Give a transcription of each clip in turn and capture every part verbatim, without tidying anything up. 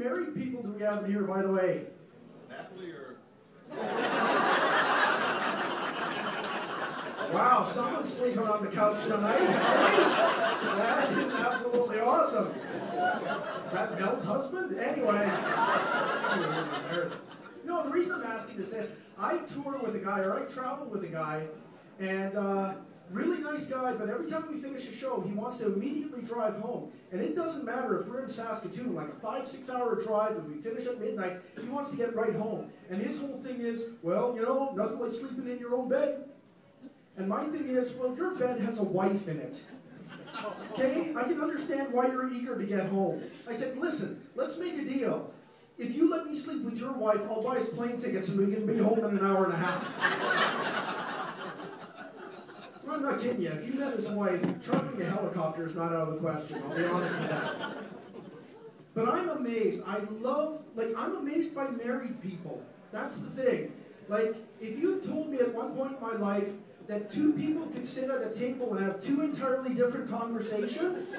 married people do we have in here, by the way? Natalie or... Wow, someone's sleeping on the couch tonight. That is absolutely awesome. Is that Mel's husband? Anyway. No, the reason I'm asking is this. I tour with a guy, or I travel with a guy, and uh, really nice guy, but every time we finish a show, he wants to immediately drive home. And it doesn't matter if we're in Saskatoon, like a five, six hour drive, if we finish at midnight, he wants to get right home. And his whole thing is, well, you know, nothing like sleeping in your own bed. And my thing is, well, your bed has a wife in it. Okay? I can understand why you're eager to get home. I said, listen, let's make a deal. If you let me sleep with your wife, I'll buy us plane tickets and we can be home in an hour and a half. Well, I'm not kidding you. If you met his wife, chartering a helicopter is not out of the question. I'll be honest with that. But I'm amazed. I love, like, I'm amazed by married people. That's the thing. Like, if you told me at one point in my life that two people could sit at a table and have two entirely different conversations,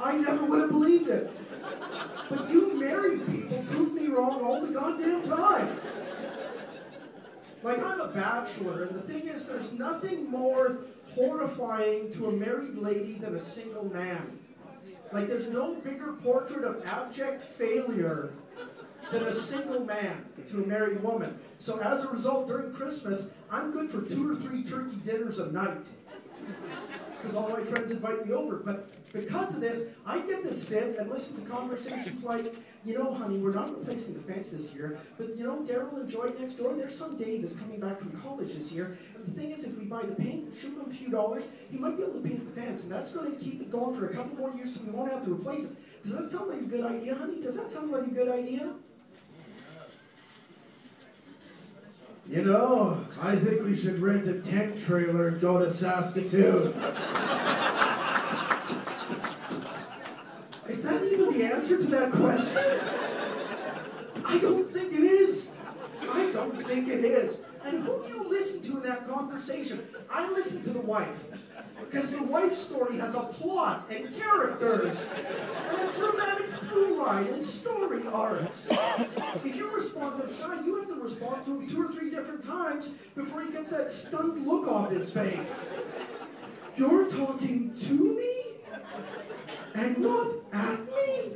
I never would have believed it. But you married people prove me wrong all the goddamn time. Like, I'm a bachelor, and the thing is, there's nothing more horrifying to a married lady than a single man. Like, there's no bigger portrait of abject failure than a single man to a married woman. So as a result, during Christmas, I'm good for two or three turkey dinners a night, because all my friends invite me over. But because of this, I get to sit and listen to conversations like, you know, honey, we're not replacing the fence this year, but you know, Daryl and Joy next door, there's some Dave that's coming back from college this year, and the thing is, if we buy the paint, shoot him a few dollars, he might be able to paint the fence, and that's going to keep it going for a couple more years so we won't have to replace it. Does that sound like a good idea, honey? Does that sound like a good idea? You know, I think we should rent a tent trailer and go to Saskatoon. Is that even the answer to that question? I don't think it is. I don't think it is. And who do you listen to in that conversation? I listen to the wife, because the wife's story has a plot and characters and a dramatic through line and story arcs. If you respond to the guy, you have to respond to him two or three different times before he gets that stunned look off his face. You're talking to me and not at me?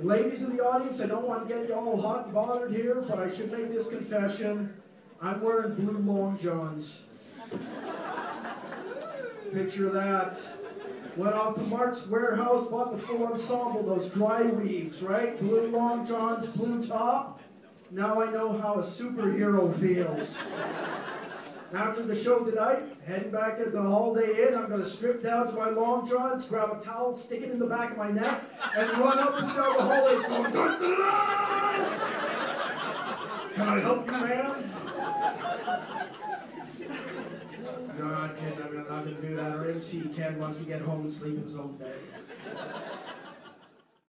Ladies in the audience, I don't want to get you all hot and bothered here, but I should make this confession. I'm wearing blue long johns. Picture that. Went off to Mark's warehouse, bought the full ensemble, those dry weaves, right? Blue long johns, blue top. Now I know how a superhero feels. After the show tonight, heading back at the Holiday Inn, I'm going to strip down to my long johns, grab a towel, stick it in the back of my neck, and run up and down the hallways going, da, da, da! Can I help you, ma'am? No, I can't. I'm not going to do that. Or if she can, once he gets home and sleep in his own bed.